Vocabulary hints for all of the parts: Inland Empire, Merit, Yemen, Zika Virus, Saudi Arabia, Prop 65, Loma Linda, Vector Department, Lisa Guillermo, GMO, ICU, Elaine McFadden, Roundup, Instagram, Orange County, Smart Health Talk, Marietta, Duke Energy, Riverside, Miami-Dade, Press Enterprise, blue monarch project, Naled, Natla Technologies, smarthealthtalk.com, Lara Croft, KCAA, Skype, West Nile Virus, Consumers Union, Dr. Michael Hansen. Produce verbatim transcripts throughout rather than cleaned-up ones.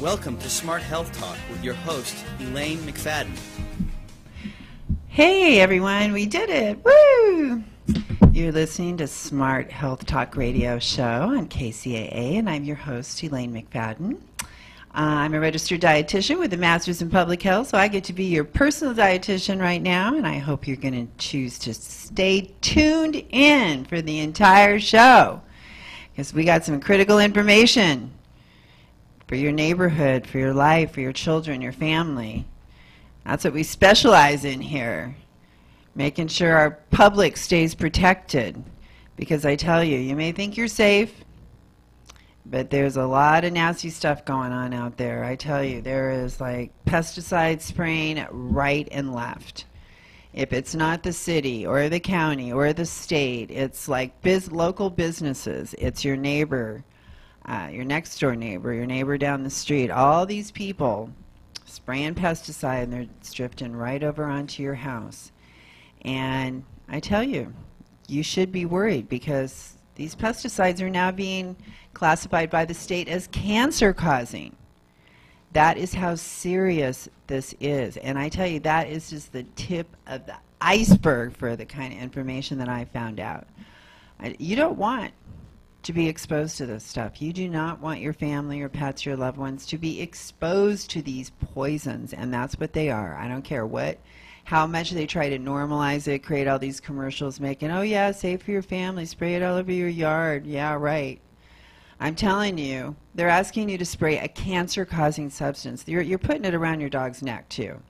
Welcome to Smart Health Talk with your host, Elaine McFadden. Hey everyone, we did it, woo! You're listening to Smart Health Talk radio show on K C A A, and I'm your host, Elaine McFadden. Uh, I'm a registered dietitian with a master's in public health, so I get to be your personal dietitian right now, and I hope you're going to choose to stay tuned in for the entire show, because we got some critical information for your neighborhood, for your life, for your children, your family. That's what we specialize in here, making sure our public stays protected, because I tell you, you may think you're safe, but there's a lot of nasty stuff going on out there. I tell you, there is like pesticide spraying right and left. If it's not the city or the county or the state, it's like biz local businesses. It's your neighbor, uh, your next door neighbor, your neighbor down the street. All these people spraying pesticide, and they're drifting right over onto your house. And I tell you, you should be worried, because these pesticides are now being classified by the state as cancer-causing. That is how serious this is. And I tell you, that is just the tip of the iceberg for the kind of information that I found out. I, you don't want to be exposed to this stuff. You do not want your family, your pets, your loved ones to be exposed to these poisons, and that's what they are. I don't care what, how much they try to normalize it, create all these commercials making, oh yeah, safe for your family, spray it all over your yard. Yeah, right. I'm telling you, they're asking you to spray a cancer-causing substance. You're, you're putting it around your dog's neck, too,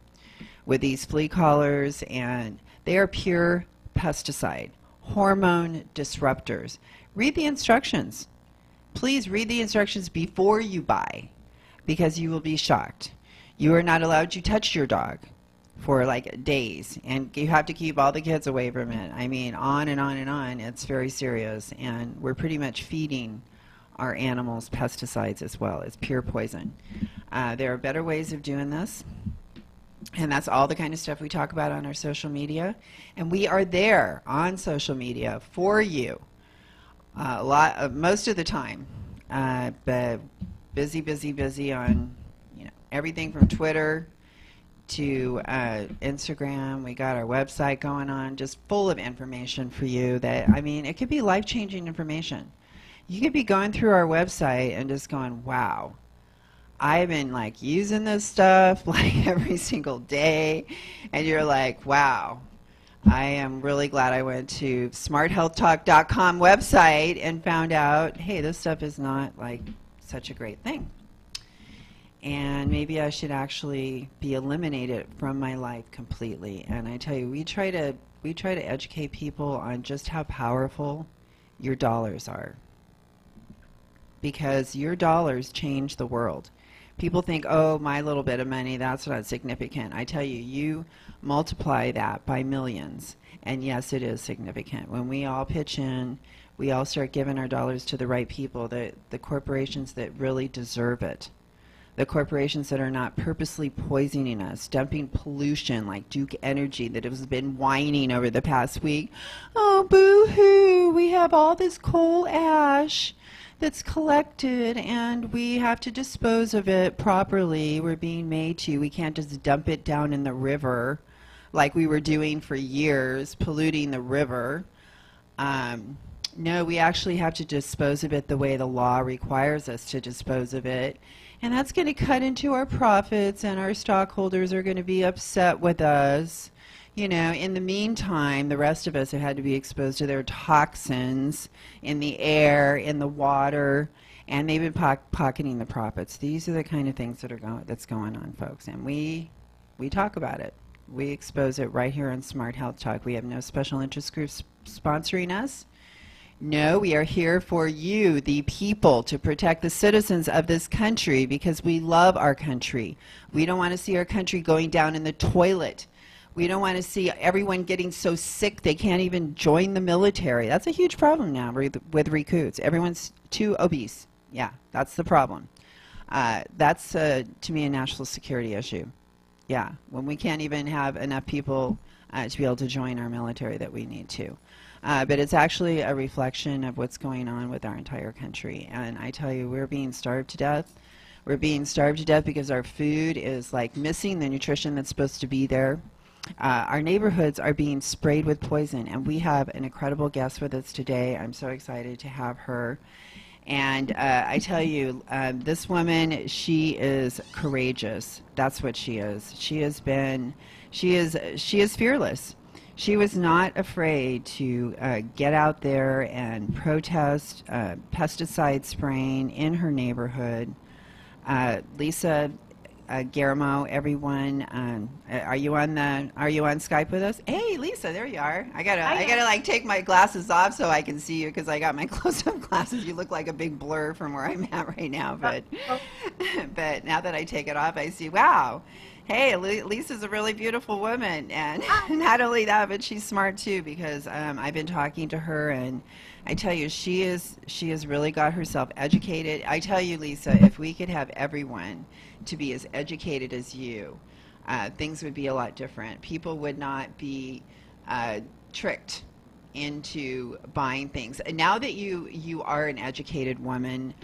with these flea collars, and they are pure pesticide, hormone disruptors. Read the instructions. Please read the instructions before you buy, because you will be shocked. You are not allowed to touch your dog for like days, and you have to keep all the kids away from it. I mean, on and on and on. It's very serious, and we're pretty much feeding our animals pesticides as well. It's pure poison. Uh, there are better ways of doing this, and that's all the kind of stuff we talk about on our social media, and we are there on social media for you uh, a lot uh, most of the time, uh, but busy busy busy on you know everything from Twitter to uh, Instagram. We got our website going on, just full of information for you that, I mean, it could be life-changing information. You could be going through our website and just going, wow, I've been like using this stuff like every single day, and you're like, wow, I am really glad I went to smart health talk dot com website and found out, hey, this stuff is not like such a great thing, and maybe I should actually be eliminated from my life completely. And I tell you, we try to we try to educate people on just how powerful your dollars are, because your dollars change the world. People think, oh, my little bit of money, that's not significant. I tell you, you multiply that by millions, and yes, it is significant. When we all pitch in, we all start giving our dollars to the right people, the, the corporations that really deserve it, the corporations that are not purposely poisoning us, dumping pollution like Duke Energy that has been whining over the past week. Oh, boo-hoo, we have all this coal ash that's collected, and we have to dispose of it properly. We're being made to. We can't just dump it down in the river like we were doing for years, polluting the river. Um, no, we actually have to dispose of it the way the law requires us to dispose of it, and that's going to cut into our profits, and our stockholders are going to be upset with us. You know, in the meantime, the rest of us have had to be exposed to their toxins in the air, in the water, and they've been po pocketing the profits. These are the kind of things that are go that's going on, folks, and we we talk about it. We expose it right here on Smart Health Talk. We have no special interest groups sponsoring us. No, we are here for you, the people, to protect the citizens of this country, because we love our country. We don't want to see our country going down in the toilet. We don't want to see everyone getting so sick they can't even join the military. That's a huge problem now re with recruits. Everyone's too obese. Yeah, that's the problem. Uh, that's, uh, to me, a national security issue. Yeah, when we can't even have enough people uh, to be able to join our military that we need to. Uh, but it's actually a reflection of what's going on with our entire country. And I tell you, we're being starved to death. We're being starved to death because our food is like missing the nutrition that's supposed to be there. Uh, our neighborhoods are being sprayed with poison, and we have an incredible guest with us today. I'm so excited to have her. And uh, I tell you, uh, this woman, she is courageous. That's what she is. She has been, she is, she is fearless. She was not afraid to uh, get out there and protest uh, pesticide spraying in her neighborhood. Uh, Lisa uh, Guillermo, everyone, um, are you on the? Are you on Skype with us? Hey, Lisa, there you are. I gotta, I, I gotta like take my glasses off so I can see you because I got my close-up glasses. You look like a big blur from where I'm at right now, but, oh. But now that I take it off, I see. Wow. Hey, Lisa's a really beautiful woman, and not only that, but she's smart too, because um, I've been talking to her, and I tell you, she is she has really got herself educated. I tell you, Lisa, if we could have everyone to be as educated as you, uh, things would be a lot different. People would not be uh, tricked into buying things. And now that you, you are an educated woman,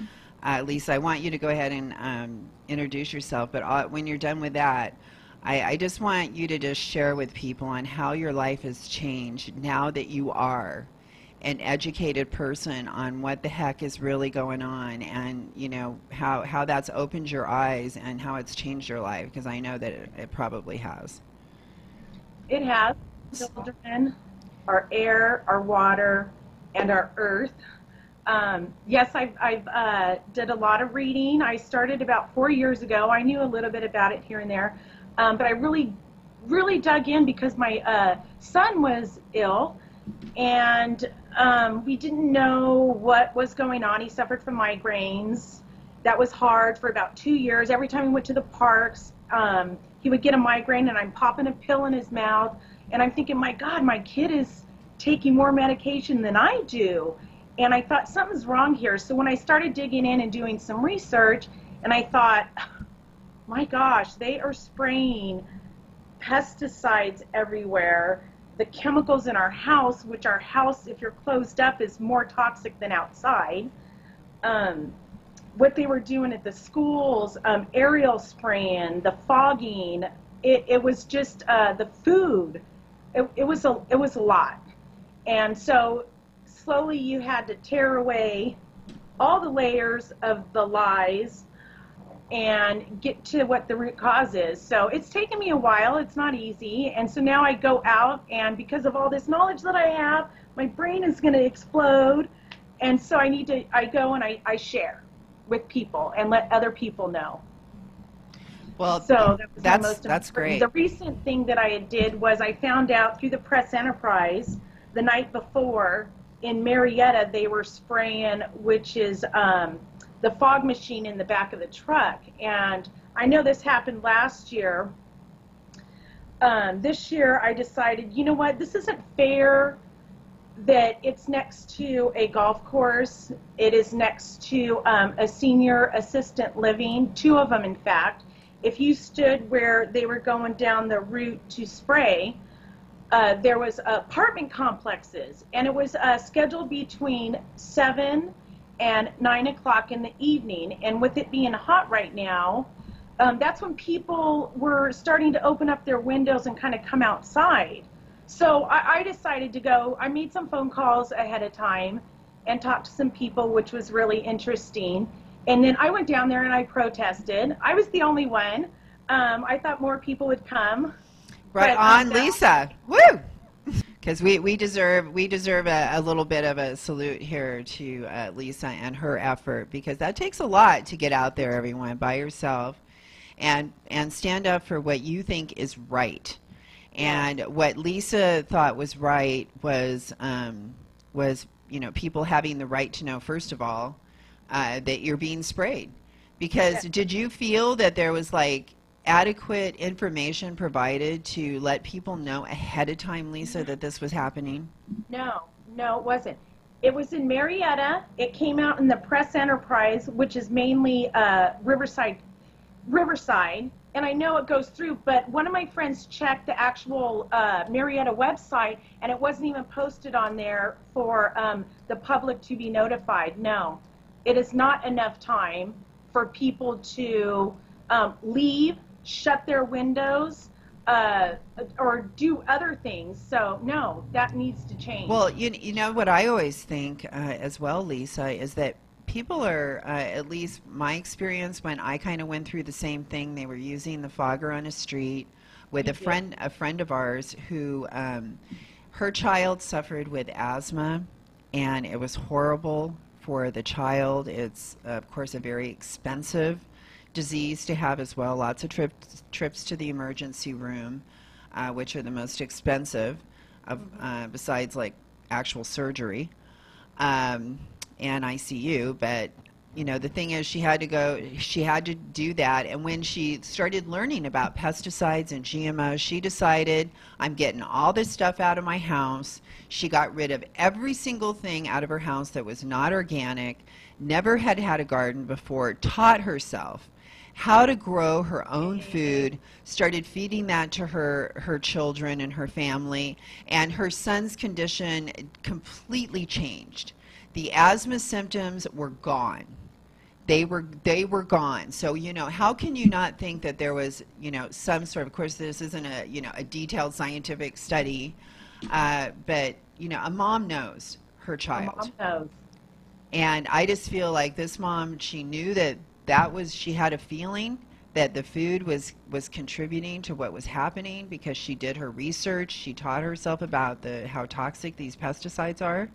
Uh, Lisa, I want you to go ahead and um, introduce yourself, but uh, when you're done with that, I, I just want you to just share with people on how your life has changed now that you are an educated person on what the heck is really going on, and you know how, how that's opened your eyes and how it's changed your life, because I know that it, it probably has. It has. Children, our air, our water, and our earth. Um, yes, I've, I've uh, did a lot of reading. I started about four years ago. I knew a little bit about it here and there, um, but I really, really dug in because my uh, son was ill, and um, we didn't know what was going on. He suffered from migraines. That was hard for about two years. Every time we went to the parks, um, he would get a migraine, and I'm popping a pill in his mouth, and I'm thinking, my God, my kid is taking more medication than I do. And I thought, something's wrong here. So when I started digging in and doing some research, and I thought, my gosh, they are spraying pesticides everywhere. The chemicals in our house, which our house, if you're closed up, is more toxic than outside. Um, what they were doing at the schools, um, aerial spraying, the fogging, it, it was just uh, the food. It, it, was a, it was a lot. And so slowly you had to tear away all the layers of the lies and get to what the root cause is. So it's taken me a while. It's not easy. And so now I go out, and because of all this knowledge that I have, my brain is going to explode. And so I need to, I go and I, I share with people and let other people know. Well, so that was that's, the most that's great. The recent thing that I did was I found out through the Press Enterprise the night before. In Marietta, they were spraying, which is um, the fog machine in the back of the truck. And I know this happened last year. Um, this year, I decided, you know what, this isn't fair that it's next to a golf course. It is next to um, a senior assistant living, two of them, in fact. If you stood where they were going down the route to spray, Uh, there was apartment complexes, and it was uh, scheduled between seven and nine o'clock in the evening. And with it being hot right now, um, that's when people were starting to open up their windows and kind of come outside. So I, I decided to go. I made some phone calls ahead of time and talked to some people, which was really interesting. And then I went down there and I protested. I was the only one. Um, I thought more people would come. Right on, Lisa. Woo! Because we, we deserve, we deserve a, a little bit of a salute here to uh, Lisa and her effort, because that takes a lot to get out there, everyone, by yourself, and, and stand up for what you think is right. And what Lisa thought was right was, um, was you know, people having the right to know, first of all, uh, that you're being sprayed. Because did you feel that there was, like, adequate information provided to let people know ahead of time, Lisa, that this was happening? No, no, it wasn't. It was in Marietta. It came out in the Press Enterprise, which is mainly uh, Riverside, Riverside, and I know it goes through, but one of my friends checked the actual uh, Marietta website, and it wasn't even posted on there for um, the public to be notified. No, it is not enough time for people to um, leave, shut their windows, uh, or do other things. So no, that needs to change. Well, you, you know what I always think uh, as well, Lisa, is that people are, uh, at least my experience when I kind of went through the same thing, they were using the fogger on a street with a friend, a friend of ours who, um, her child suffered with asthma, and it was horrible for the child. It's, uh, of course, a very expensive disease to have as well. Lots of trips, trips to the emergency room, uh, which are the most expensive, of, uh, besides like actual surgery. Um, and I C U, but you know, the thing is she had to go, she had to do that, and when she started learning about pesticides and G M Os, she decided, I'm getting all this stuff out of my house. She got rid of every single thing out of her house that was not organic, never had had a garden before, taught herself how to grow her own food, started feeding that to her, her children and her family, and her son's condition completely changed. The asthma symptoms were gone. They were, they were gone. So, you know, how can you not think that there was, you know, some sort of, of course, this isn't a, you know, a detailed scientific study, uh, but, you know, a mom knows her child. A mom knows. And I just feel like this mom, she knew that that was, she had a feeling that the food was, was contributing to what was happening because she did her research, she taught herself about the, how toxic these pesticides are.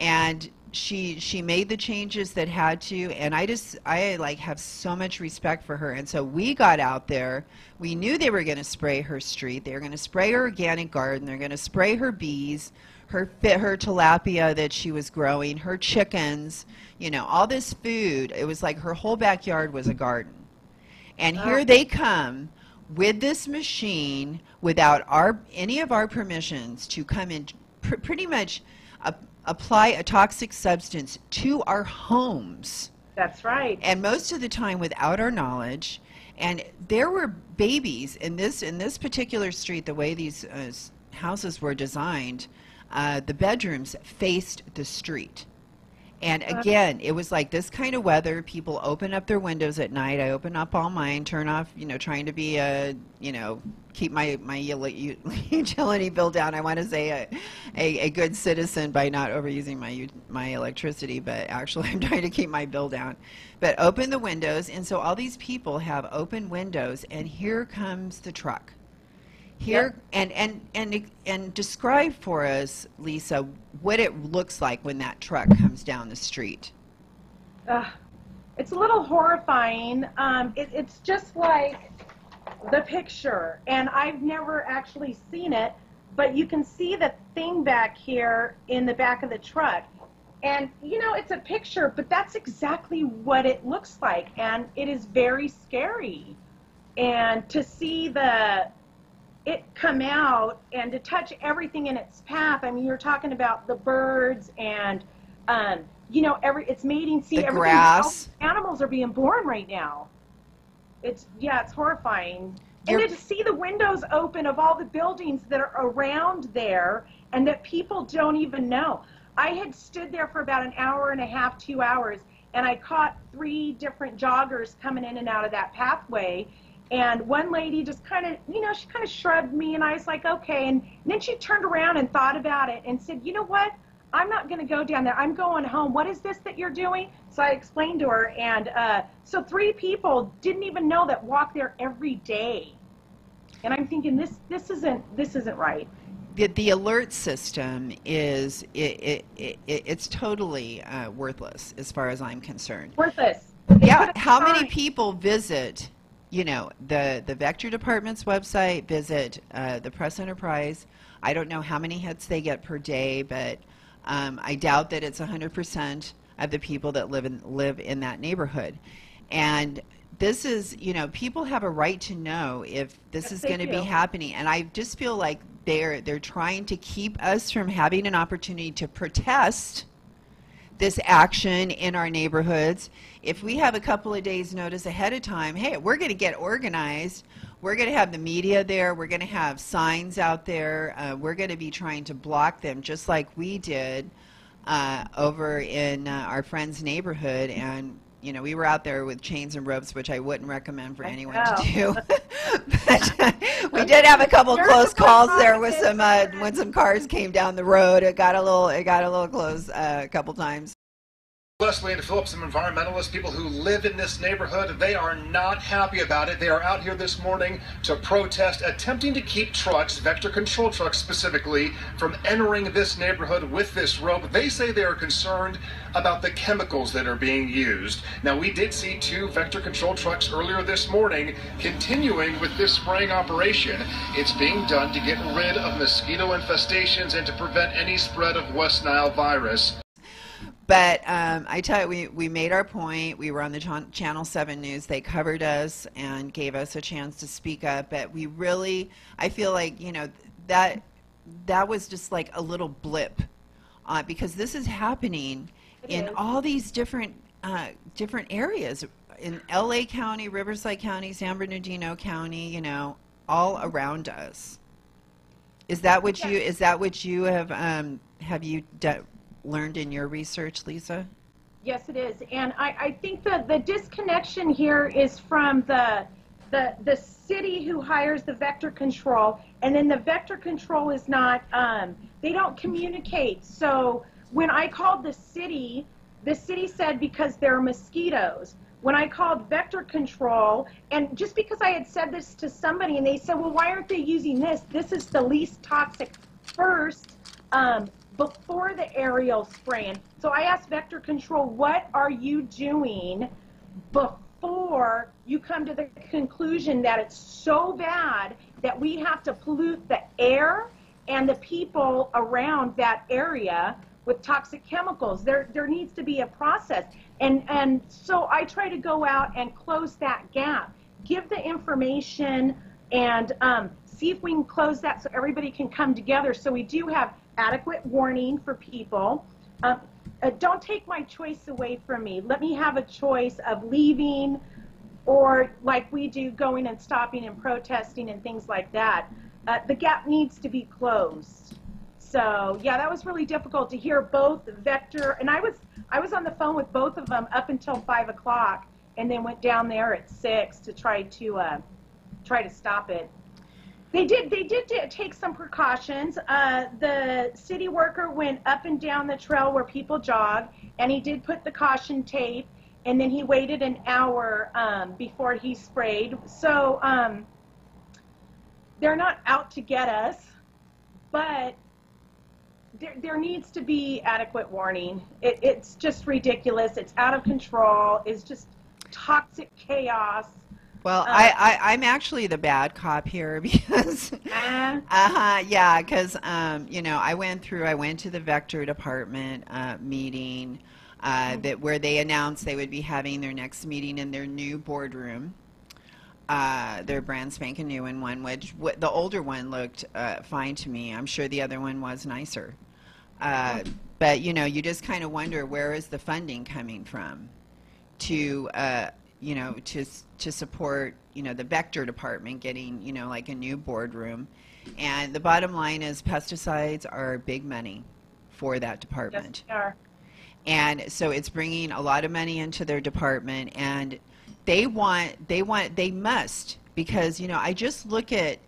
And she, she made the changes that had to, and I just, I like have so much respect for her. And so we got out there, we knew they were gonna spray her street, they were gonna spray her organic garden, they're gonna spray her bees, her, her tilapia that she was growing, her chickens, you know, all this food. It was like her whole backyard was a garden. And here they come with this machine without our, any of our permissions to come and pr pretty much a apply a toxic substance to our homes. That's right. And most of the time without our knowledge. And there were babies in this, in this particular street, the way these uh, houses were designed, uh, the bedrooms faced the street. And again, it was like this kind of weather, people open up their windows at night. I open up all mine, turn off, you know, trying to be a, you know, keep my, my utility bill down. I want to say a, a, a good citizen by not overusing my, my electricity, but actually I'm trying to keep my bill down. But open the windows, and so all these people have open windows, and here comes the truck. Here, yep. and, and, and, and describe for us, Lisa, what it looks like when that truck comes down the street. Uh, it's a little horrifying. Um, it, it's just like the picture, and I've never actually seen it, but you can see the thing back here in the back of the truck. And, you know, it's a picture, but that's exactly what it looks like, and it is very scary. And to see the... it come out and to touch everything in its path. I mean, you're talking about the birds and, um, you know, every it's mating season. The grass. Animals are being born right now. It's yeah, it's horrifying. You're and to see the windows open of all the buildings that are around there and that people don't even know. I had stood there for about an hour and a half, two hours, and I caught three different joggers coming in and out of that pathway. And one lady just kind of, you know, she kind of shrugged me, and I was like, okay. And, and then she turned around and thought about it and said, you know what? I'm not going to go down there. I'm going home. What is this that you're doing? So I explained to her. And uh, so three people didn't even know that walk there every day. And I'm thinking, this, this, isn't, this isn't right. The, the alert system is, it, it, it, it's totally uh, worthless as far as I'm concerned. Worthless. Yeah. How many people visit... you know, the, the Vector Department's website, visit uh, the Press Enterprise. I don't know how many hits they get per day, but um, I doubt that it's one hundred percent of the people that live in, live in that neighborhood. And this is, you know, people have a right to know if this yes, is going to be happening. And I just feel like they're, they're trying to keep us from having an opportunity to protest this action in our neighborhoods. If we have a couple of days notice ahead of time, hey, we're going to get organized, we're going to have the media there, we're going to have signs out there, uh, we're going to be trying to block them just like we did uh, over in uh, our friend's neighborhood, and you know, we were out there with chains and ropes, which I wouldn't recommend for I anyone know. to do. But we did have a couple There's close calls there with some uh, when some cars came down the road. It got a little it got a little close uh, a couple times. Leslie and Phillips, some environmentalists, people who live in this neighborhood, they are not happy about it. They are out here this morning to protest, attempting to keep trucks, vector control trucks specifically, from entering this neighborhood with this rope. They say they are concerned about the chemicals that are being used. Now, we did see two vector control trucks earlier this morning continuing with this spraying operation. It's being done to get rid of mosquito infestations and to prevent any spread of West Nile virus. But um, I tell you, we, we made our point. We were on the ch Channel seven News. They covered us and gave us a chance to speak up. But we really, I feel like, you know, that that was just like a little blip, uh, because this is happening it in is. all these different uh, different areas in L A County, Riverside County, San Bernardino County. You know, all around us. Is that what yeah. you? Is that what you have? Um, have you done? learned in your research, Lisa? Yes, it is. And I, I think that the disconnection here is from the, the, the city who hires the vector control, and then the vector control is not, um, they don't communicate. So when I called the city, the city said because there are mosquitoes. When I called vector control, and just because I had said this to somebody and they said, well, why aren't they using this? This is the least toxic first. Um, before the aerial spraying. So I asked vector control, what are you doing before you come to the conclusion that it's so bad that we have to pollute the air and the people around that area with toxic chemicals? There, there needs to be a process. And, and so I try to go out and close that gap, give the information, and um, see if we can close that so everybody can come together. So we do have adequate warning for people. Uh, uh, don't take my choice away from me. Let me have a choice of leaving or, like we do, going and stopping and protesting and things like that. Uh, the gap needs to be closed. So yeah, that was really difficult to hear both vector, and I was, I was on the phone with both of them up until five o'clock and then went down there at six to try to, uh, try to stop it. They did, they did take some precautions. Uh, the city worker went up and down the trail where people jog, and he did put the caution tape, and then he waited an hour um, before he sprayed. So um, they're not out to get us, but there, there needs to be adequate warning. It, it's just ridiculous. It's out of control. It's just toxic chaos. Well, um, I, I, I'm actually the bad cop here because, uh-huh, uh-huh, yeah, because, um, you know, I went through, I went to the vector department uh, meeting uh, that where they announced they would be having their next meeting in their new boardroom, uh, their brand spanking new and one, which w the older one looked uh, fine to me. I'm sure the other one was nicer. Uh, but, you know, you just kind of wonder, where is the funding coming from to, uh, you know, to to support, you know, the vector department getting, you know, like a new boardroom. And the bottom line is pesticides are big money for that department. Yes, they are. And so it's bringing a lot of money into their department, and they want, they want, they must, because, you know, I just look at,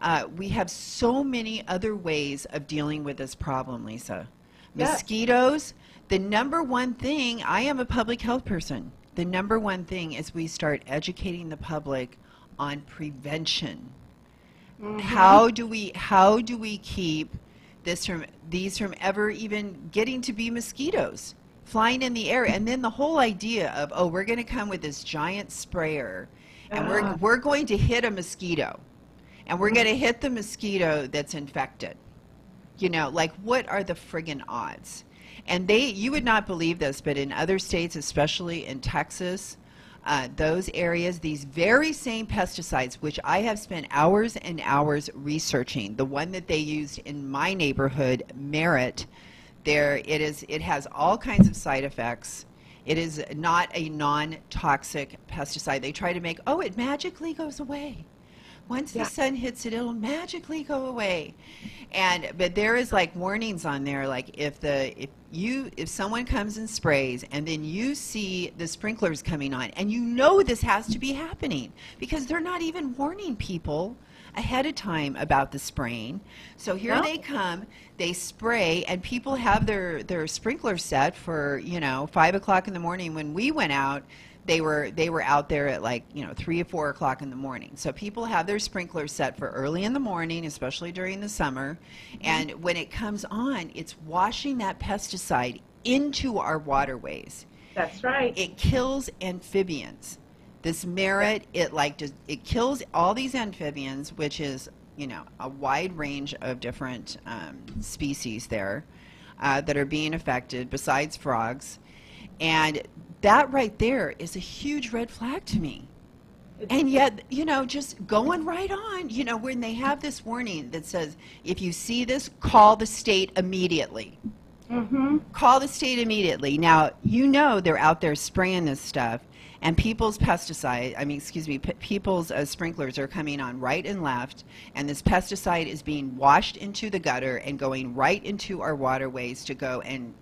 uh, we have so many other ways of dealing with this problem, Lisa. Yes. Mosquitoes, the number one thing, I am a public health person. The number one thing is we start educating the public on prevention. Mm-hmm. How do we, how do we keep this from, these from ever even getting to be mosquitoes, flying in the air? And then the whole idea of, oh, we're going to come with this giant sprayer, and uh. we're, we're going to hit a mosquito, and we're going to hit the mosquito that's infected. You know, like, what are the friggin' odds? And they, you would not believe this, but in other states, especially in Texas, uh, those areas, these very same pesticides, which I have spent hours and hours researching, the one that they used in my neighborhood, Merit, there it is, it has all kinds of side effects. It is not a non-toxic pesticide. They try to make, oh, it magically goes away. Once yeah. the sun hits it, it'll magically go away. And but there is like warnings on there, like if the if you if someone comes and sprays and then you see the sprinklers coming on, and you know this has to be happening because they're not even warning people ahead of time about the spraying. So here no. they come, they spray, and people have their their sprinkler set for, you know, five o'clock in the morning. When we went out, they were they were out there at like, you know, three or four o'clock in the morning. So people have their sprinklers set for early in the morning, especially during the summer. And when it comes on, it's washing that pesticide into our waterways. That's right. It kills amphibians. This Merit, it like it kills all these amphibians, which is, you know, a wide range of different um, species there uh, that are being affected besides frogs. And that right there is a huge red flag to me. And yet, you know, just going right on, you know, when they have this warning that says, if you see this, call the state immediately. Mm-hmm. Call the state immediately. Now, you know they're out there spraying this stuff. And people's pesticide, I mean, excuse me, p people's uh, sprinklers are coming on right and left, and this pesticide is being washed into the gutter and going right into our waterways to go and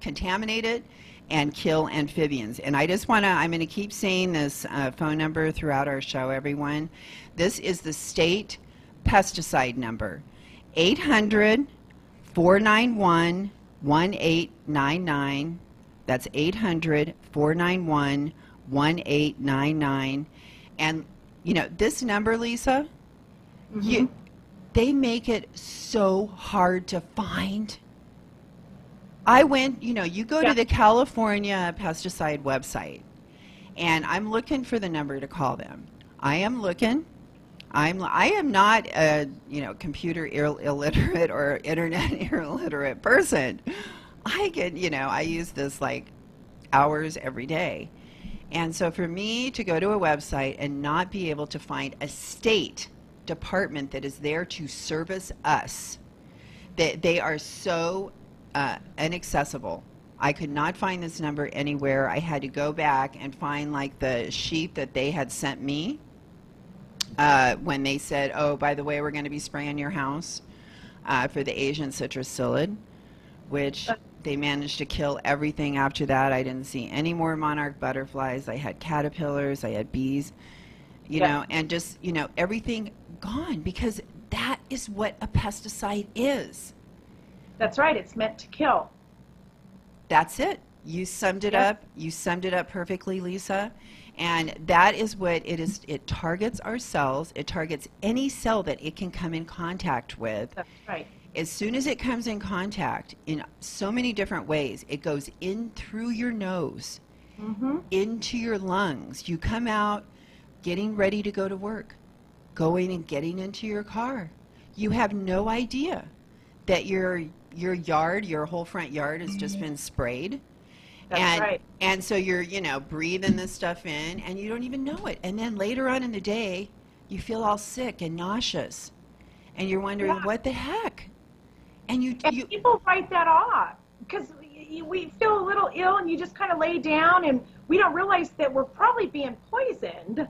contaminate it and kill amphibians. And I just want to, I'm going to keep saying this uh, phone number throughout our show, everyone. This is the state pesticide number, eight hundred, four nine one, one eight nine nine. That's eight hundred, four nine one, one eight nine nine. one eight nine nine. And you know this number, Lisa, mm-hmm. you, they make it so hard to find. I went, you know, you go yeah. to the California pesticide website, and I'm looking for the number to call them. I am looking. I'm I am not a, you know, computer ill illiterate or internet illiterate person. I get, you know, I use this like hours every day. And so for me to go to a website and not be able to find a state department that is there to service us, that they, they are so uh, inaccessible. I could not find this number anywhere. I had to go back and find like the sheet that they had sent me uh, when they said, oh, by the way, we're going to be spraying your house uh, for the Asian citrus psyllid, which... They managed to kill everything after that. I didn't see any more monarch butterflies. I had caterpillars. I had bees, you yeah. know, and just, you know, everything gone, because that is what a pesticide is. That's right. It's meant to kill. That's it. You summed it yeah. up. You summed it up perfectly, Lisa. And that is what it is. It targets our cells. It targets any cell that it can come in contact with. That's right. As soon as it comes in contact in so many different ways, it goes in through your nose, mm-hmm. into your lungs. You come out getting ready to go to work, going and getting into your car. You have no idea that your your yard, your whole front yard has just been sprayed. That's and, right. And so you're, you know, breathing this stuff in and you don't even know it. And then later on in the day, you feel all sick and nauseous and you're wondering, yeah. what the heck? And, you, and you, people write that off because we feel a little ill and you just kind of lay down and we don't realize that we're probably being poisoned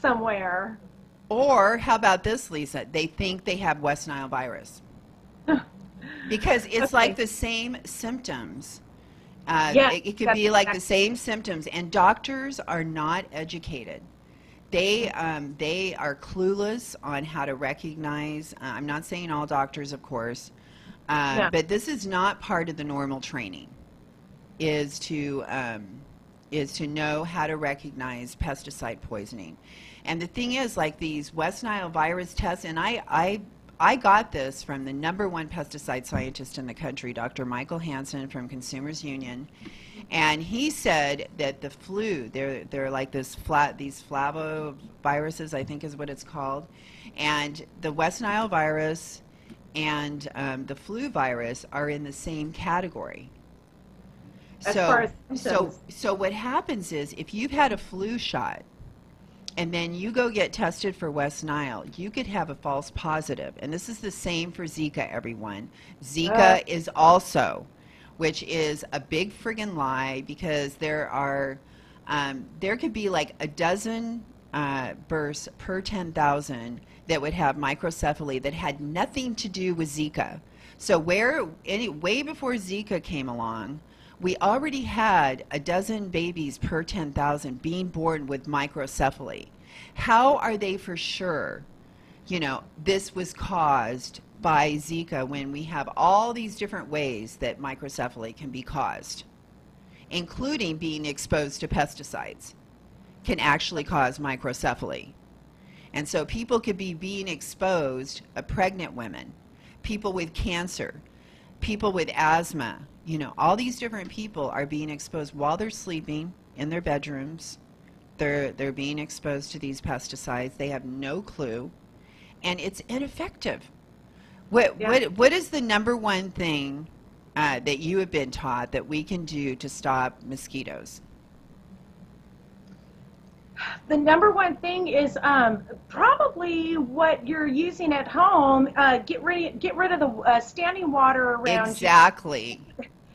somewhere. Or how about this, Lisa? They think they have West Nile virus because it's okay. like the same symptoms. Uh, yes, it, it could be like exactly. the same symptoms, and doctors are not educated. They, um, they are clueless on how to recognize. Uh, I'm not saying all doctors, of course. Uh, yeah. But this is not part of the normal training, is to, um, is to know how to recognize pesticide poisoning. And the thing is, like these West Nile virus tests, and I, I, I got this from the number one pesticide scientist in the country, Doctor Michael Hansen from Consumers Union, and he said that the flu, they're, they're like this flat, these flavoviruses, I think is what it's called, and the West Nile virus and um, the flu virus are in the same category. As so, far as so, so what happens is if you've had a flu shot and then you go get tested for West Nile, you could have a false positive. And this is the same for Zika, everyone. Zika uh. is also, which is a big friggin' lie, because there are, um, there could be like a dozen uh, births per ten thousand that would have microcephaly that had nothing to do with Zika. So where, any, way before Zika came along, we already had a dozen babies per ten thousand being born with microcephaly. How are they for sure, you know, this was caused by Zika when we have all these different ways that microcephaly can be caused, including being exposed to pesticides can actually cause microcephaly. And so people could be being exposed, uh, pregnant women, people with cancer, people with asthma, you know, all these different people are being exposed while they're sleeping in their bedrooms. They're, they're being exposed to these pesticides. They have no clue. And it's ineffective. What, yeah. what, what is the number one thing uh, that you have been taught that we can do to stop mosquitoes? The number one thing is um, probably what you're using at home. Uh, get, rid, get rid of the uh, standing water around you. Exactly.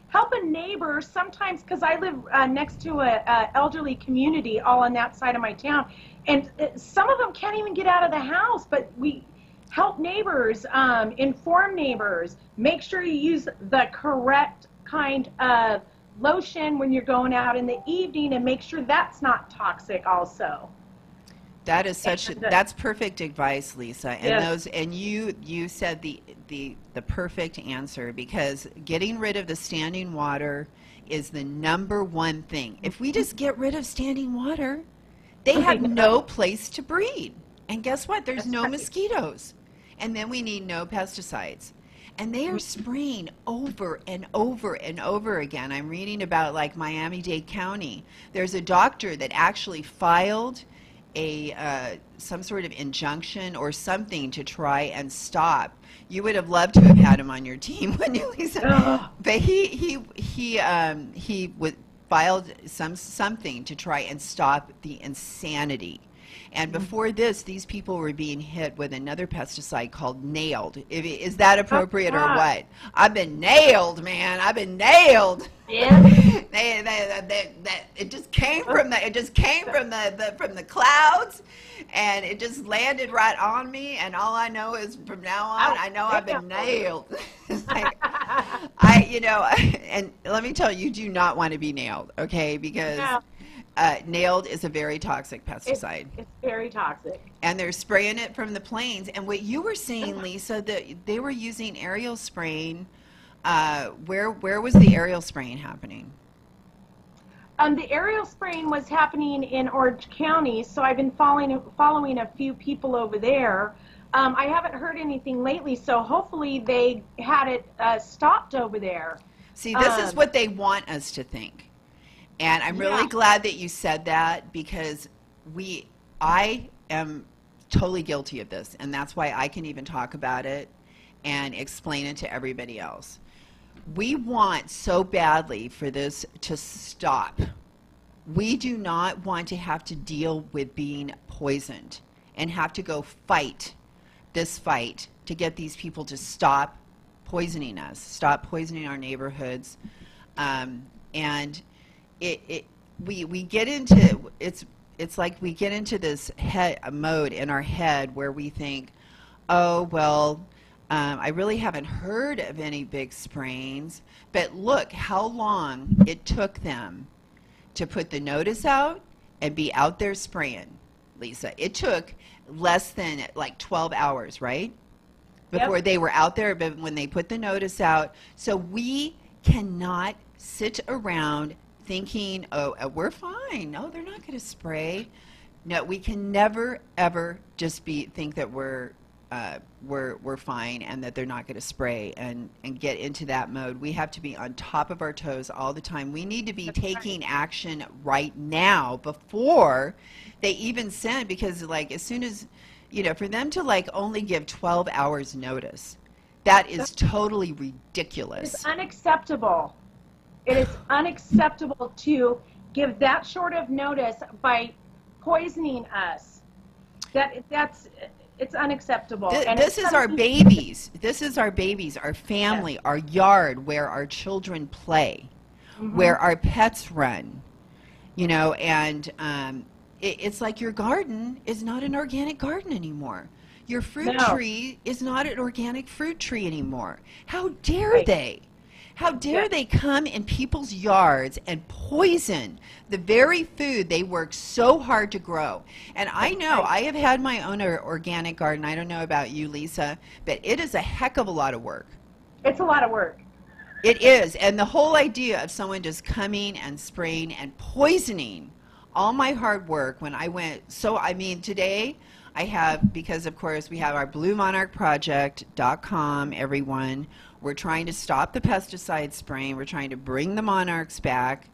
Help a neighbor sometimes, because I live uh, next to a, a elderly community all on that side of my town, and uh, some of them can't even get out of the house, but we help neighbors, um, inform neighbors, make sure you use the correct kind of lotion when you're going out in the evening, and make sure that's not toxic also. That is such a, that's perfect advice, Lisa. And yes. those and you you said the the the perfect answer, because getting rid of the standing water is the number one thing. If we just get rid of standing water, they have no place to breed. And guess what? There's no mosquitoes. And then we need no pesticides. And they are spraying over and over and over again. I'm reading about, like, Miami-Dade County. There's a doctor that actually filed a uh, some sort of injunction or something to try and stop. You would have loved to have had him on your team, wouldn't you, Lisa? But he he he um, he w filed some something to try and stop the insanity. And before this, these people were being hit with another pesticide called Naled. Is that appropriate or what? I've been nailed, man. I've been nailed. Yeah. they, they, they, they, they, it just came from the, it just came from the, the from the clouds, and it just landed right on me. And all I know is, from now on, I know I've been nailed. like, I, you know, and let me tell you, you do not want to be nailed, okay? Because. No. Uh, Naled is a very toxic pesticide. It's, it's very toxic. And they're spraying it from the planes. And what you were saying, Lisa, that they were using aerial spraying. Uh, where where was the aerial spraying happening? Um, the aerial spraying was happening in Orange County. So I've been following following a few people over there. Um, I haven't heard anything lately. So hopefully they had it uh, stopped over there. See, this um, is what they want us to think. And I'm really yeah. glad that you said that, because we, I am totally guilty of this, and that's why I can even talk about it and explain it to everybody else. We want so badly for this to stop. We do not want to have to deal with being poisoned and have to go fight this fight to get these people to stop poisoning us, stop poisoning our neighborhoods, um, and It, it we we get into it's it's like we get into this head mode in our head where we think, oh well, um, I really haven't heard of any big sprains, but look how long it took them to put the notice out and be out there spraying, Lisa. It took less than like twelve hours, right? Before yep. they were out there, but when they put the notice out. So we cannot sit around thinking, oh, uh, we're fine. No, they're not going to spray. No, we can never, ever just be think that we're uh, we're we're fine and that they're not going to spray and and get into that mode. We have to be on top of our toes all the time. We need to be That's taking right. action right now before they even send, because like as soon as you know, for them to like only give twelve hours notice, that is totally ridiculous. It's unacceptable. It is unacceptable to give that short of notice by poisoning us. That that's it's unacceptable. Th and this it's is our babies. This is our babies, our family, yes. our yard where our children play, mm-hmm. where our pets run. You know, and um, It's like your garden is not an organic garden anymore. Your fruit no. tree is not an organic fruit tree anymore. How dare right. they? How dare yeah. they come in people's yards and poison the very food they work so hard to grow? And I know, I have had my own organic garden. I don't know about you, Lisa, but it is a heck of a lot of work. It's a lot of work. It is. And the whole idea of someone just coming and spraying and poisoning all my hard work when I went, so I mean, today I have, because of course we have our blue monarch project dot com, everyone. We're trying to stop the pesticide spraying. We're trying to bring the monarchs back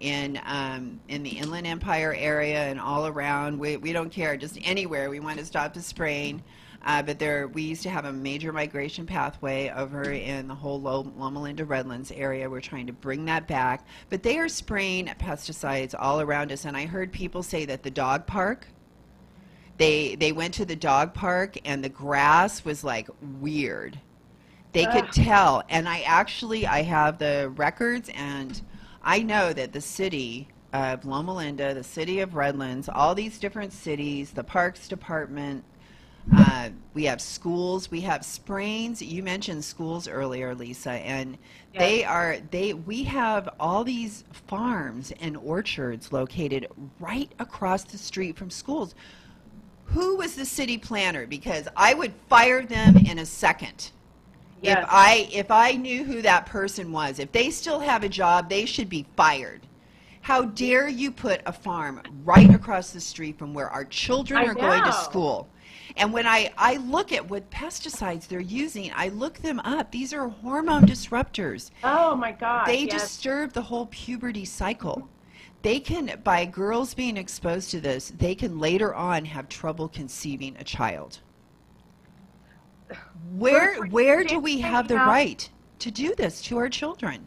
in um, in the Inland Empire area and all around. We, we don't care, just anywhere. We want to stop the spraying. Uh, but there, we used to have a major migration pathway over in the whole Loma Linda Redlands area. We're trying to bring that back. But they are spraying pesticides all around us. And I heard people say that the dog park, they, they went to the dog park and the grass was like weird. They could Ugh. tell, and I actually, I have the records, and I know that the city of Loma Linda, the city of Redlands, all these different cities, the parks department, uh, we have schools, we have sprains. You mentioned schools earlier, Lisa, and yes. they are, they, we have all these farms and orchards located right across the street from schools. Who was the city planner? Because I would fire them in a second. Yes. If I if I knew who that person was, if they still have a job, they should be fired. How dare you put a farm right across the street from where our children I are know. going to school? And when I, I look at what pesticides they're using, I look them up. These are hormone disruptors. Oh, my God. They yes. disturb the whole puberty cycle. They can, by girls being exposed to this, they can later on have trouble conceiving a child. Where where do we have the right to do this to our children?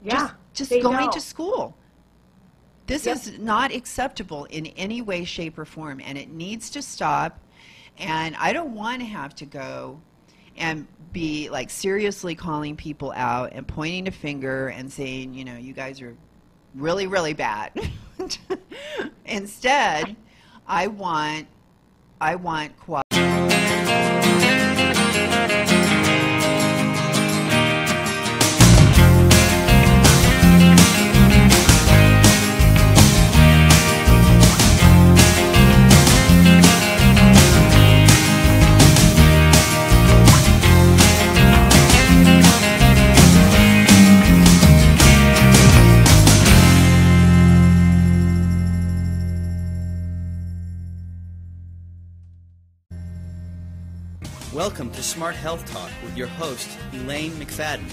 Yeah, just, just going know. to school. This yep. is not acceptable in any way, shape, or form, and it needs to stop. And I don't want to have to go and be like seriously calling people out and pointing a finger and saying, you know, you guys are really, really bad. Instead, I want I want quality. Welcome to Smart Health Talk with your host, Elaine McFadden.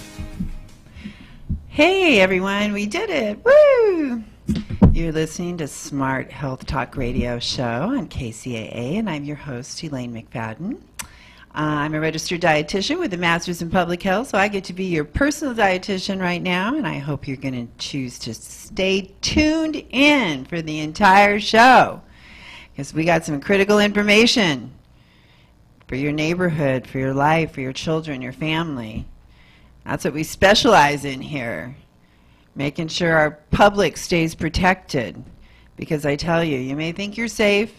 Hey everyone, we did it! Woo! You're listening to Smart Health Talk radio show on K C A A, and I'm your host, Elaine McFadden. Uh, I'm a registered dietitian with a master's in public health, so I get to be your personal dietitian right now, and I hope you're going to choose to stay tuned in for the entire show, because we got some critical information for your neighborhood, for your life, for your children, your family. That's what we specialize in here, making sure our public stays protected. Because I tell you, you may think you're safe,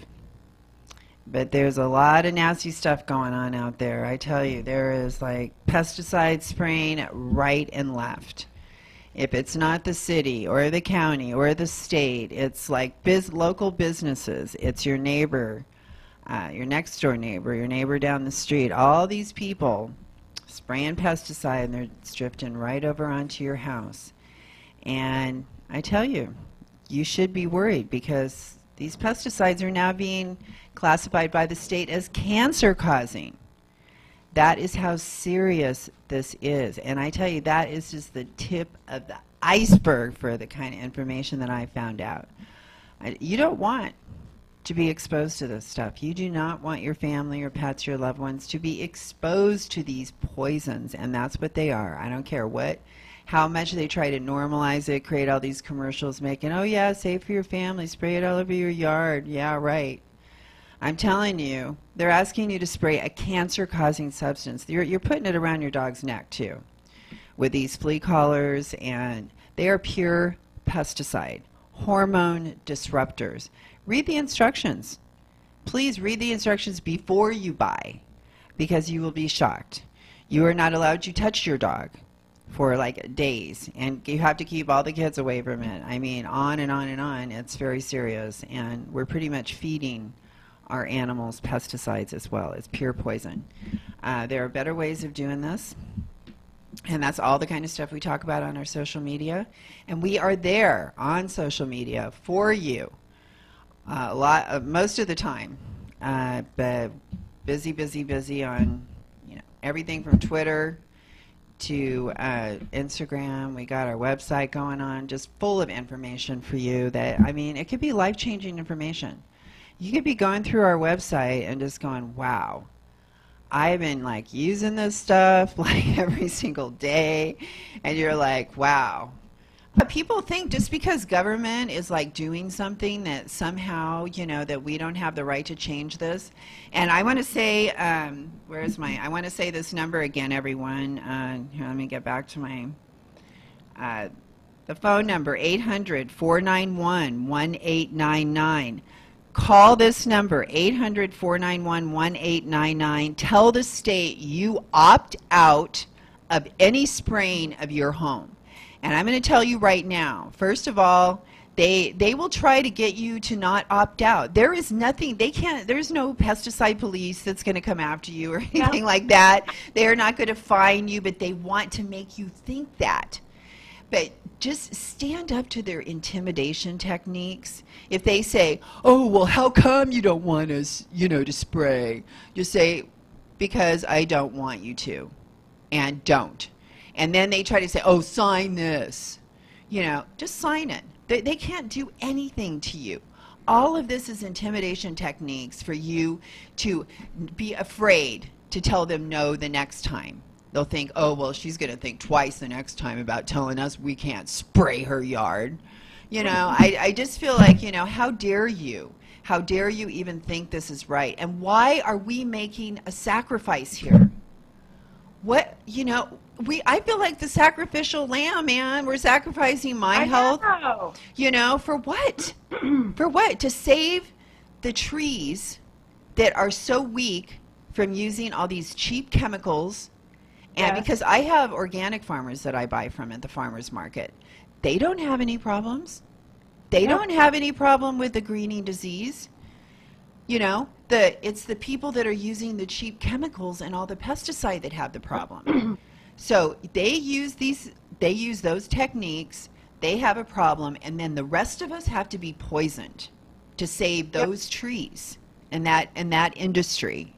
but there's a lot of nasty stuff going on out there. I tell you, there is like pesticide spraying right and left. If it's not the city or the county or the state, it's like biz local businesses, it's your neighbor, Uh, your next door neighbor, your neighbor down the street, all these people spraying pesticide and they're drifting right over onto your house. And I tell you, you should be worried because these pesticides are now being classified by the state as cancer causing. That is how serious this is. And I tell you, that is just the tip of the iceberg for the kind of information that I found out. I, you don't want to be exposed to this stuff. You do not want your family, your pets, your loved ones to be exposed to these poisons, and that's what they are. I don't care what, how much they try to normalize it, create all these commercials making, oh yeah, safe for your family, spray it all over your yard. Yeah, right. I'm telling you, they're asking you to spray a cancer-causing substance. You're, you're putting it around your dog's neck too with these flea collars, and they are pure pesticide. hormone disruptors. Read the instructions. Please read the instructions before you buy, because you will be shocked. You are not allowed to touch your dog for like days, and you have to keep all the kids away from it. I mean, on and on and on. It's very serious, and we're pretty much feeding our animals pesticides as well. It's pure poison. Uh, there are better ways of doing this, and that's all the kind of stuff we talk about on our social media, and we are there on social media for you uh, a lot uh, most of the time, uh, but busy busy busy on you know everything from Twitter to uh, Instagram. We got our website going on, just full of information for you that, I mean, it could be life-changing information. You could be going through our website and just going, wow, I've been like using this stuff like every single day, and you're like, wow. But people think just because government is like doing something that somehow, you know, that we don't have the right to change this. And I want to say, um, where is my, I want to say this number again, everyone. Uh, here, let me get back to my, uh, the phone number, eight hundred, four nine one, one eight nine nine. Call this number, eight hundred, four nine one, one eight nine nine. Tell the state you opt out of any spraying of your home. And I'm going to tell you right now, first of all, they they will try to get you to not opt out. There is nothing, they can't, there's no pesticide police that's going to come after you or anything no. like that. They're not going to fine you, but they want to make you think that. But just stand up to their intimidation techniques. If they say, oh, well, how come you don't want us, you know, to spray? Just say, because I don't want you to, and don't. And then they try to say, oh, sign this. You know, just sign it. They, they can't do anything to you. All of this is intimidation techniques for you to be afraid to tell them no the next time. They'll think, oh, well, she's going to think twice the next time about telling us we can't spray her yard. You know, I, I just feel like, you know, how dare you? How dare you even think this is right? And why are we making a sacrifice here? What, you know, we I feel like the sacrificial lamb, man. We're sacrificing my I health, know. you know, for what? For what? To save the trees that are so weak from using all these cheap chemicals. And because I have organic farmers that I buy from at the farmers market, they don't have any problems. They yeah. don't have any problem with the greening disease. You know, the it's the people that are using the cheap chemicals and all the pesticide that have the problem. So they use these, they use those techniques. They have a problem, and then the rest of us have to be poisoned to save those yep. trees and that and that industry.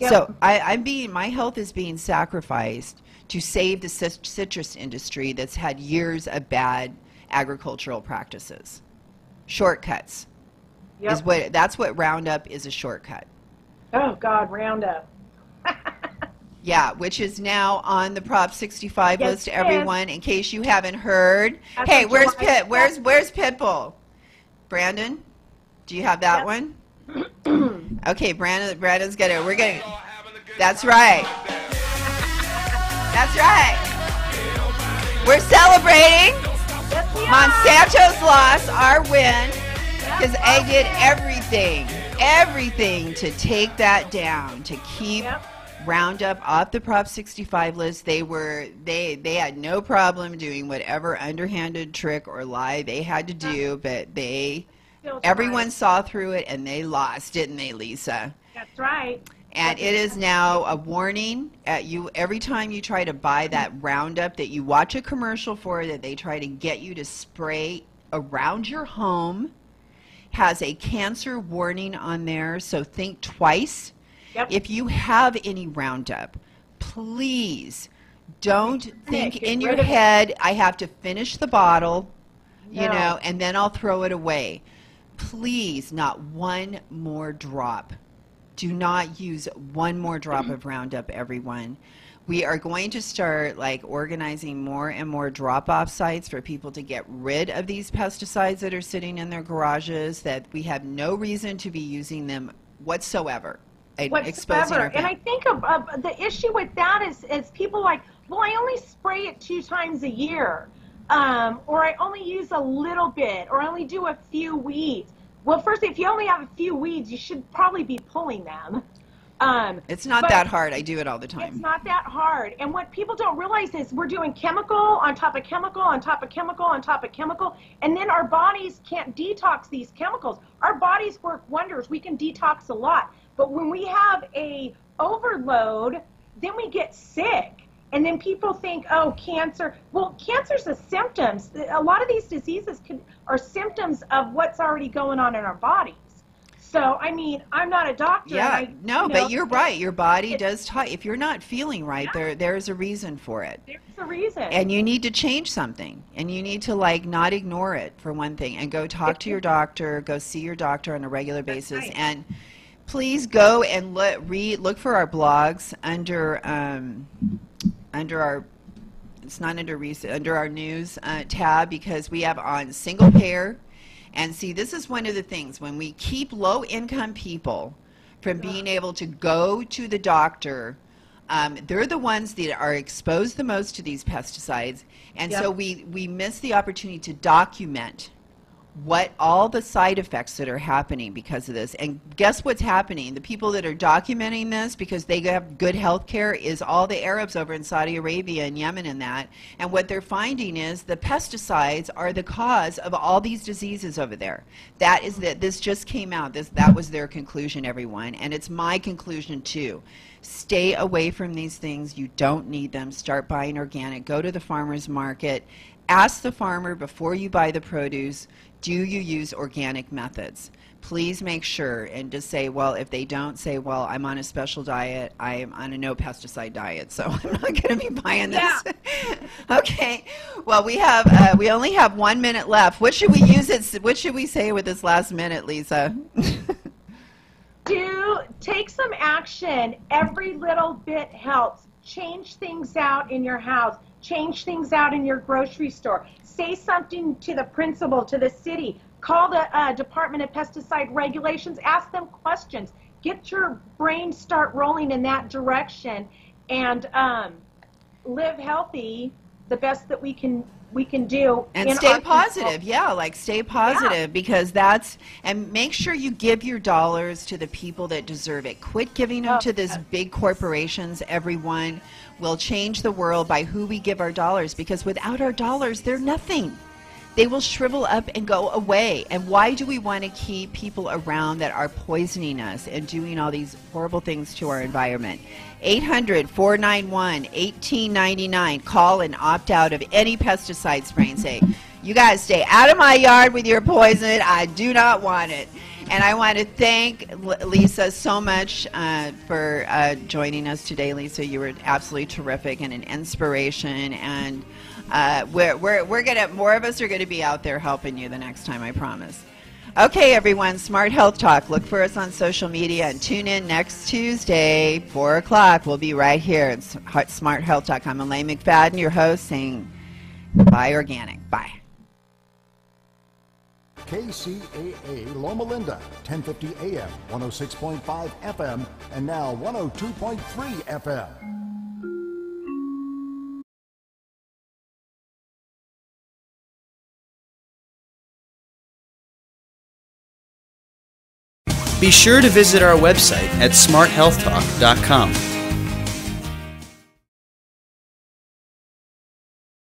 Yep. So I, I'm being, my health is being sacrificed to save the citrus industry that's had years of bad agricultural practices. Shortcuts. Yep. Is what, that's what Roundup is, a shortcut. Oh, God, Roundup. Yeah, which is now on the Prop sixty-five yes, list, everyone, in case you haven't heard. That's hey, where's Pit? Where's, where's Pitbull? Brandon, do you have that yep. one? Okay, Brandon, Brandon's gonna, we're gonna, that's right. That's right. We're celebrating Monsanto's loss, our win, because I did everything, everything to take that down, to keep Roundup off the Prop sixty-five list. They were, they, they had no problem doing whatever underhanded trick or lie they had to do, but they, everyone saw through it, and they lost, didn't they, Lisa? That's right. And it is now a warning at you every time you try to buy that Roundup that you watch a commercial for, that they try to get you to spray around your home, has a cancer warning on there, so think twice. Yep. If you have any Roundup, please don't think in your head, I have to finish the bottle, you know, and then I'll throw it away. Please, not one more drop. Do not use one more drop of Roundup, everyone. We are going to start like organizing more and more drop-off sites for people to get rid of these pesticides that are sitting in their garages, that we have no reason to be using them whatsoever. Whatsoever. And I think of, of the issue with that is, is people like, well, I only spray it two times a year. um, or I only use a little bit, or I only do a few weeds. Well, first, if you only have a few weeds, you should probably be pulling them. Um, it's not that hard. I do it all the time. It's not that hard. And what people don't realize is we're doing chemical on top of chemical on top of chemical on top of chemical, and then our bodies can't detox these chemicals. Our bodies work wonders. We can detox a lot. But when we have a overload, then we get sick. And then people think, oh, cancer. Well, cancer's a symptom. A lot of these diseases can, are symptoms of what's already going on in our bodies. So, I mean, I'm not a doctor. Yeah, I, no, you know, but you're right. Your body it, does talk. If you're not feeling right, yeah. there there's a reason for it. There's a reason. And you need to change something. And you need to, like, not ignore it, for one thing, and go talk to your doctor, go see your doctor on a regular basis. Right. And please go and look, read, look for our blogs under... Um, under our, it's not under research, under our news uh, tab, because we have on single payer. And see, this is one of the things, when we keep low income people from being able to go to the doctor, um, they're the ones that are exposed the most to these pesticides. And yep. so we, we miss the opportunity to document what all the side effects that are happening because of this. And guess what's happening? The people that are documenting this because they have good health care is all the Arabs over in Saudi Arabia and Yemen and that. And what they're finding is the pesticides are the cause of all these diseases over there. That is that this just came out. This that was their conclusion, everyone. And it's my conclusion too. Stay away from these things. You don't need them. Start buying organic. Go to the farmer's market. Ask the farmer before you buy the produce, do you use organic methods? Please make sure, and just say, well, if they don't, say, well, I'm on a special diet, I am on a no pesticide diet, so I'm not going to be buying this. Yeah. Okay, well, we have uh, we only have one minute left. What should we use it? What should we say with this last minute, Lisa? Do take some action. Every little bit helps. Change things out in your house. Change things out in your grocery store. Say something to the principal, to the city. Call the uh, Department of Pesticide Regulations. Ask them questions. Get your brain start rolling in that direction, and um, live healthy the best that we can we can do. And stay positive. Yeah, like stay positive yeah. because that's, and make sure you give your dollars to the people that deserve it. Quit giving them oh, to these big corporations, everyone. We'll change the world by who we give our dollars, because without our dollars, they're nothing. They will shrivel up and go away. And why do we want to keep people around that are poisoning us and doing all these horrible things to our environment? eight hundred, four nine one, one eight nine nine. Call and opt out of any pesticide spray and say, you guys stay out of my yard with your poison. I do not want it. And I want to thank Lisa so much uh, for uh, joining us today, Lisa. You were absolutely terrific and an inspiration. And uh, we're, we're, we're gonna, more of us are going to be out there helping you the next time, I promise. Okay, everyone, Smart Health Talk. Look for us on social media and tune in next Tuesday, four o'clock. We'll be right here at Smart Health Talk. I'm Elaine McFadden, your host, saying bye organic. Bye. K C A A Loma Linda, ten fifty A M, one oh six point five F M, and now one oh two point three F M. Be sure to visit our website at smart health talk dot com.